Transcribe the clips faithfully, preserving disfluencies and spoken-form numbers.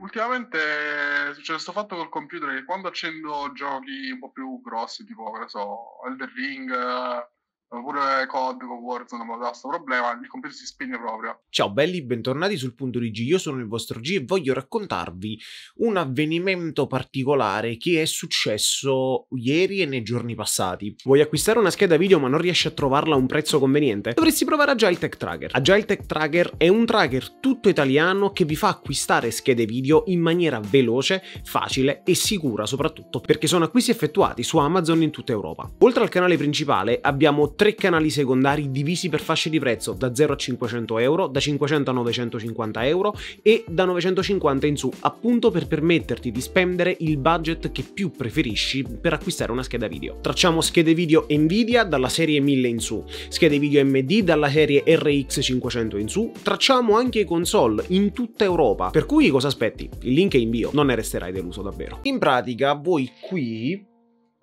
Ultimamente è successo questo fatto col computer che quando accendo giochi un po' più grossi, tipo, che ne so, Elden Ring, oppure C O D con Warzone, ma da questo problema il computer si spegne proprio. Ciao belli, bentornati sul Punto di G, io sono il vostro G e voglio raccontarvi un avvenimento particolare che è successo ieri e nei giorni passati. Vuoi acquistare una scheda video ma non riesci a trovarla a un prezzo conveniente? Dovresti provare Agile Tech Tracker. Agile Tech Tracker è un tracker tutto italiano che vi fa acquistare schede video in maniera veloce, facile e sicura, soprattutto perché sono acquisti effettuati su Amazon in tutta Europa. Oltre al canale principale abbiamo tre canali secondari divisi per fasce di prezzo da zero a cinquecento euro, da cinquecento a novecentocinquanta euro e da novecentocinquanta in su, appunto per permetterti di spendere il budget che più preferisci per acquistare una scheda video. Tracciamo schede video Nvidia dalla serie mille in su, schede video A M D dalla serie R X cinquecento in su, tracciamo anche console in tutta Europa, per cui cosa aspetti? Il link è in bio, non ne resterai deluso davvero. In pratica voi qui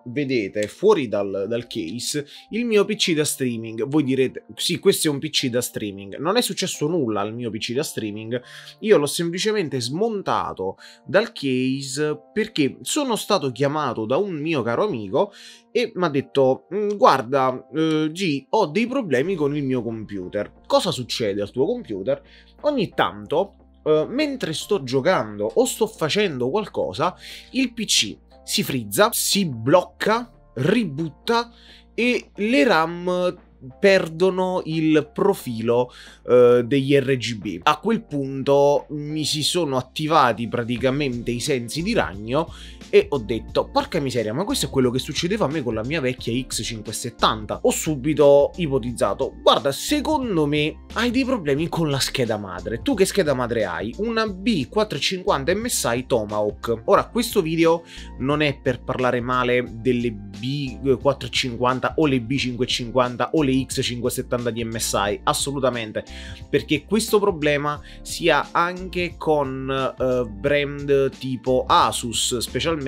vedete fuori dal, dal case il mio P C da streaming. Voi direte sì, questo è un P C da streaming. Non è successo nulla al mio P C da streaming, io l'ho semplicemente smontato dal case perché sono stato chiamato da un mio caro amico e mi ha detto guarda eh, G, ho dei problemi con il mio computer. Cosa succede al tuo computer? Ogni tanto eh, mentre sto giocando o sto facendo qualcosa il P C si frizza, si blocca, ributta e le RAM perdono il profilo eh, degli R G B. A quel punto mi si sono attivati praticamente i sensi di ragno e ho detto porca miseria, ma questo è quello che succedeva a me con la mia vecchia X cinquecentosettanta. Ho subito ipotizzato guarda, secondo me hai dei problemi con la scheda madre. Tu che scheda madre hai? Una B quattrocentocinquanta M S I Tomahawk. Ora questo video non è per parlare male delle B quattrocentocinquanta o le B cinquecentocinquanta o le X cinquecentosettanta di M S I, assolutamente, perché questo problema si ha anche con uh, brand tipo Asus, specialmente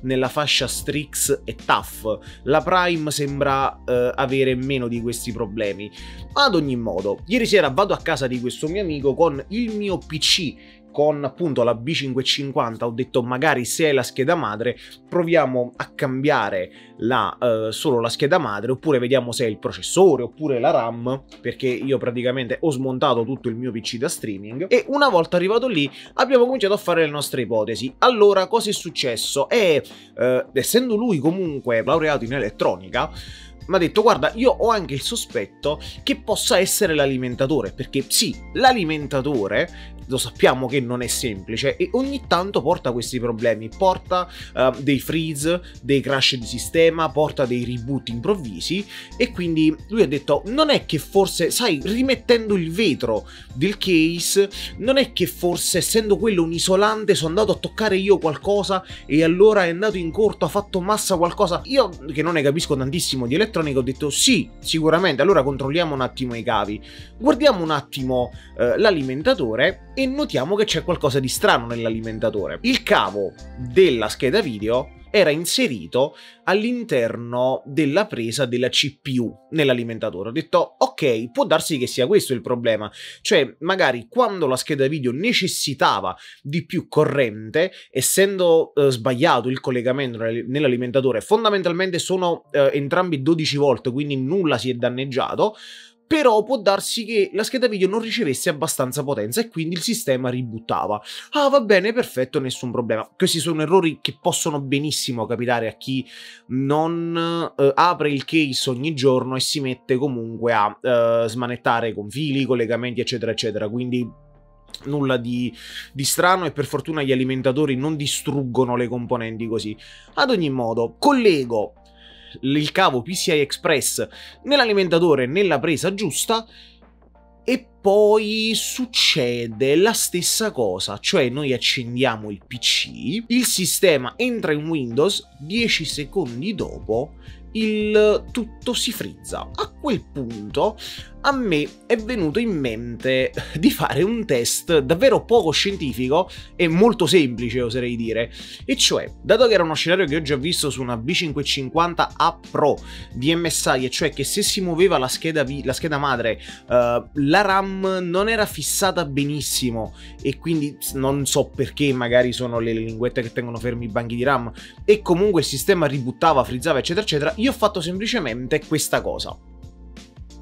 nella fascia Strix e Tuf. La Prime sembra uh, avere meno di questi problemi. Ad ogni modo, ieri sera vado a casa di questo mio amico con il mio P C con appunto la B cinquecentocinquanta, ho detto magari se è la scheda madre proviamo a cambiare la, eh, solo la scheda madre, oppure vediamo se è il processore oppure la RAM, perché io praticamente ho smontato tutto il mio P C da streaming e una volta arrivato lì abbiamo cominciato a fare le nostre ipotesi. Allora cosa è successo? E, eh, essendo lui comunque laureato in elettronica, mi ha detto guarda, io ho anche il sospetto che possa essere l'alimentatore, perché sì, l'alimentatore lo sappiamo che non è semplice e ogni tanto porta questi problemi, porta uh, dei freeze, dei crash di sistema, porta dei reboot improvvisi e quindi lui ha detto non è che forse, sai, rimettendo il vetro del case, non è che forse essendo quello un isolante sono andato a toccare io qualcosa e allora è andato in corto, ha fatto massa qualcosa. Io che non ne capisco tantissimo di elettronica ho detto sì, sicuramente, allora controlliamo un attimo i cavi, guardiamo un attimo eh, l'alimentatore e notiamo che c'è qualcosa di strano nell'alimentatore. Il cavo della scheda video era inserito all'interno della presa della C P U nell'alimentatore. Ho detto ok, può darsi che sia questo il problema, cioè magari quando la scheda video necessitava di più corrente, essendo eh, sbagliato il collegamento nell'alimentatore, fondamentalmente sono eh, entrambi dodici volt, quindi nulla si è danneggiato, però può darsi che la scheda video non ricevesse abbastanza potenza e quindi il sistema ributtava. Ah va bene, perfetto, nessun problema. Questi sono errori che possono benissimo capitare a chi non eh, apre il case ogni giorno e si mette comunque a eh, smanettare con fili, collegamenti eccetera eccetera, quindi nulla di, di strano e per fortuna gli alimentatori non distruggono le componenti così. Ad ogni modo, collego il cavo P C I Express nell'alimentatore nella presa giusta e poi succede la stessa cosa, cioè noi accendiamo il P C, il sistema entra in Windows, dieci secondi dopo il tutto si frizza. A quel punto a me è venuto in mente di fare un test davvero poco scientifico e molto semplice, oserei dire, e cioè, dato che era uno scenario che ho già visto su una B cinquecentocinquanta A Pro di M S I, e cioè che se si muoveva la scheda, la scheda madre, uh, la RAM non era fissata benissimo, e quindi non so perché, magari sono le linguette che tengono fermi i banchi di RAM, e comunque il sistema ributtava, frizzava, eccetera eccetera, io ho fatto semplicemente questa cosa.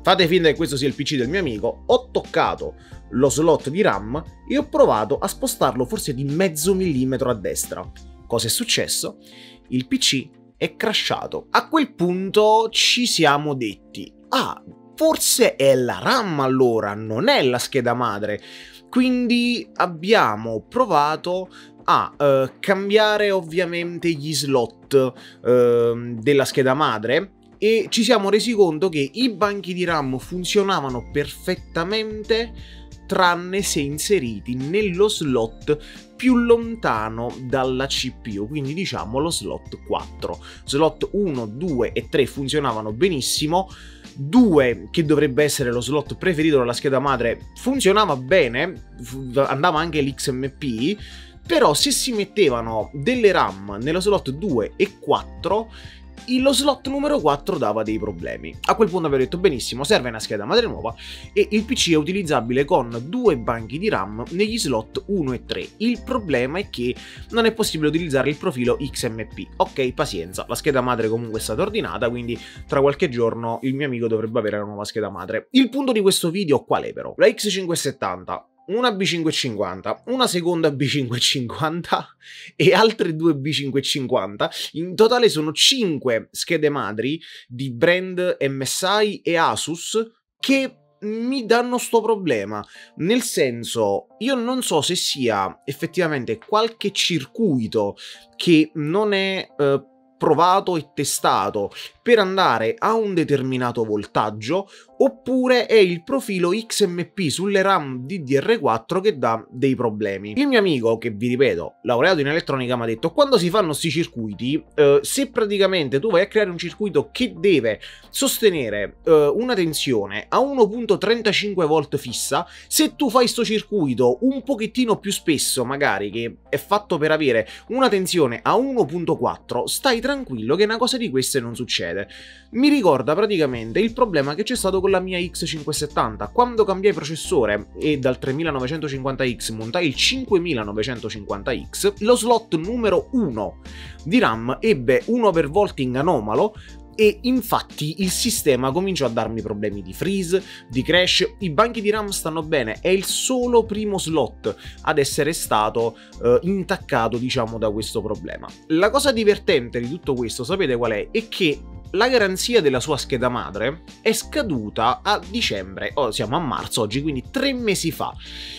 Fate finta che questo sia il P C del mio amico, ho toccato lo slot di RAM e ho provato a spostarlo forse di mezzo millimetro a destra. Cosa è successo? Il P C è crashato. A quel punto ci siamo detti, ah, forse è la RAM allora, non è la scheda madre. Quindi abbiamo provato a eh, cambiare ovviamente gli slot eh, della scheda madre, e ci siamo resi conto che i banchi di RAM funzionavano perfettamente tranne se inseriti nello slot più lontano dalla C P U, quindi diciamo lo slot quattro. Slot uno, due e tre funzionavano benissimo, due, che dovrebbe essere lo slot preferito dalla scheda madre, funzionava bene, andava anche l'X M P, però se si mettevano delle RAM nello slot due e quattro, lo slot numero quattro dava dei problemi. A quel punto avevo detto benissimo, serve una scheda madre nuova, e il P C è utilizzabile con due banchi di RAM negli slot uno e tre. Il problema è che non è possibile utilizzare il profilo X M P. Ok, pazienza, la scheda madre comunque è stata ordinata, quindi tra qualche giorno il mio amico dovrebbe avere la nuova scheda madre. Il punto di questo video qual è però? La X cinquecentosettanta, una B cinquecentocinquanta, una seconda B cinquecentocinquanta e altre due B cinquecentocinquanta, in totale sono cinque schede madri di brand M S I e Asus che mi danno sto problema, nel senso, io non so se sia effettivamente qualche circuito che non è eh, provato e testato per andare a un determinato voltaggio, oppure è il profilo X M P sulle RAM D D R quattro che dà dei problemi. Il mio amico, che vi ripeto, laureato in elettronica, mi ha detto quando si fanno questi circuiti, eh, se praticamente tu vai a creare un circuito che deve sostenere eh, una tensione a uno virgola trentacinque volt fissa, se tu fai sto circuito un pochettino più spesso, magari che è fatto per avere una tensione a uno virgola quattro, stai tranquillo che una cosa di queste non succede. Mi ricorda praticamente il problema che c'è stato con la mia X cinquecentosettanta, quando cambiai processore e dal tremilanovecentocinquanta X montai il cinquemilanovecentocinquanta X, lo slot numero uno di RAM ebbe un overvolting anomalo, e infatti il sistema cominciò a darmi problemi di freeze, di crash. I banchi di RAM stanno bene, è il solo primo slot ad essere stato eh, intaccato, diciamo, da questo problema. La cosa divertente di tutto questo, sapete qual è? È che la garanzia della sua scheda madre è scaduta a dicembre, oh, siamo a marzo oggi, quindi tre mesi fa,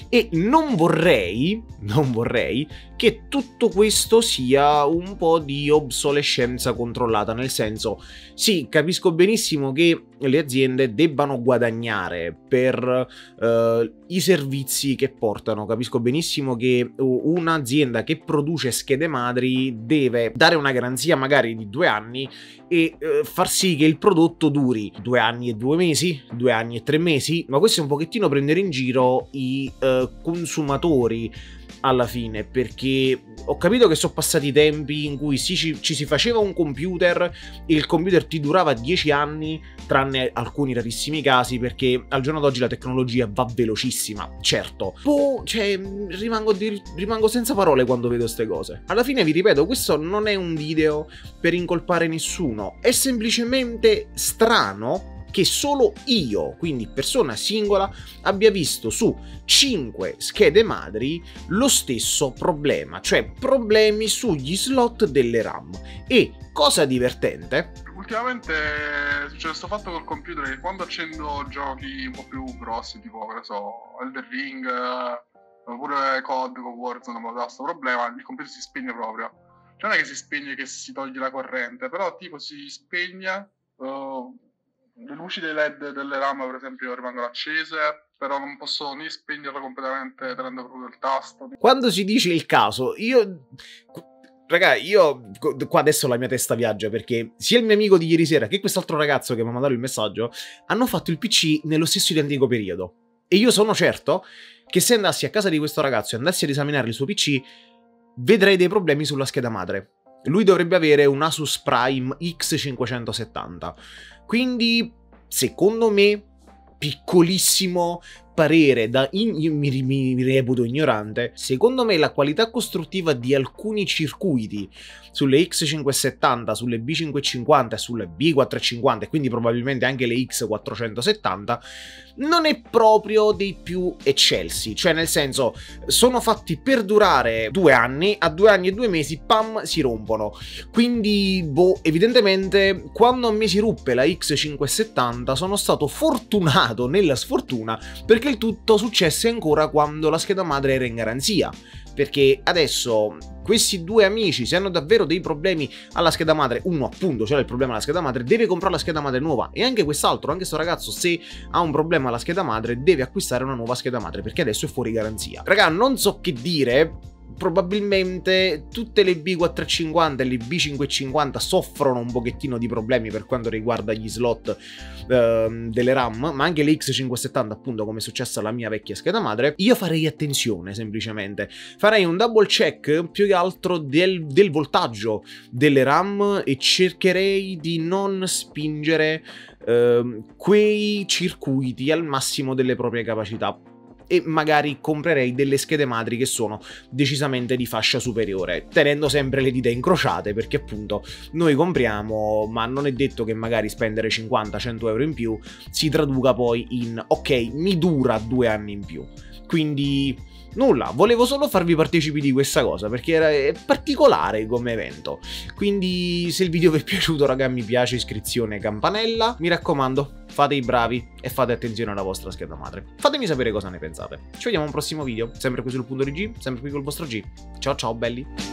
e non vorrei, non vorrei che tutto questo sia un po' di obsolescenza controllata, nel senso, sì, capisco benissimo che le aziende debbano guadagnare per eh, i servizi che portano, capisco benissimo che un'azienda che produce schede madri deve dare una garanzia magari di due anni e eh, far sì che il prodotto duri due anni e due mesi, due anni e tre mesi, ma questo è un pochettino prendere in giro i eh, consumatori alla fine, perché ho capito che sono passati i tempi in cui si, ci, ci si faceva un computer, il computer ti durava dieci anni, tranne alcuni rarissimi casi, perché al giorno d'oggi la tecnologia va velocissima, certo. Boh, cioè, rimango, di, rimango senza parole quando vedo queste cose. Alla fine vi ripeto, questo non è un video per incolpare nessuno, è semplicemente strano che solo io, quindi persona singola, abbia visto su cinque schede madri lo stesso problema, cioè problemi sugli slot delle RAM. E cosa divertente, ultimamente c'è questo fatto col computer che quando accendo giochi un po' più grossi, tipo, che ne so, Elden Ring, oppure C O D con Warzone, ma da questo problema il computer si spegne proprio. Cioè non è che si spegne che si toglie la corrente, però tipo si spegne... Uh, Le luci dei led delle RAM, per esempio, rimangono accese, però non posso né spegnerla completamente tenendo proprio il tasto. Quando si dice il caso, io... raga, io qua adesso la mia testa viaggia, perché sia il mio amico di ieri sera che quest'altro ragazzo che mi ha mandato il messaggio hanno fatto il P C nello stesso identico periodo. E io sono certo che se andassi a casa di questo ragazzo e andassi ad esaminare il suo P C, vedrei dei problemi sulla scheda madre. Lui dovrebbe avere un Asus Prime X cinquecentosettanta. Quindi, secondo me, piccolissimo parere da in, io mi, mi, mi reputo ignorante, secondo me la qualità costruttiva di alcuni circuiti sulle X cinquecentosettanta, sulle B cinquecentocinquanta e sulle B quattrocentocinquanta, e quindi probabilmente anche le X quattrocentosettanta, non è proprio dei più eccelsi, cioè nel senso sono fatti per durare due anni, a due anni e due mesi pam si rompono, quindi boh, evidentemente quando a me si ruppe la X cinquecentosettanta sono stato fortunato nella sfortuna, perché che il tutto successe ancora quando la scheda madre era in garanzia, perché adesso questi due amici, se hanno davvero dei problemi alla scheda madre, uno appunto c'era il problema alla scheda madre, deve comprare la scheda madre nuova, e anche quest'altro, anche sto ragazzo, se ha un problema alla scheda madre deve acquistare una nuova scheda madre perché adesso è fuori garanzia. Raga, non so che dire, probabilmente tutte le B quattrocentocinquanta e le B cinquecentocinquanta soffrono un pochettino di problemi per quanto riguarda gli slot eh, delle RAM, ma anche le X cinquecentosettanta, appunto, come è successo alla mia vecchia scheda madre. Io farei attenzione, semplicemente farei un double check più che altro del, del voltaggio delle RAM e cercherei di non spingere eh, quei circuiti al massimo delle proprie capacità, e magari comprerei delle schede madri che sono decisamente di fascia superiore, tenendo sempre le dita incrociate, perché appunto noi compriamo, ma non è detto che magari spendere cinquanta cento euro in più si traduca poi in ok, mi dura due anni in più. Quindi nulla, volevo solo farvi partecipi di questa cosa, perché era è particolare come evento. Quindi se il video vi è piaciuto, raga, mi piace, iscrizione, campanella, mi raccomando. Fate i bravi e fate attenzione alla vostra scheda madre. Fatemi sapere cosa ne pensate. Ci vediamo a un prossimo video, sempre qui sul punto di G, sempre qui col vostro G. Ciao ciao belli!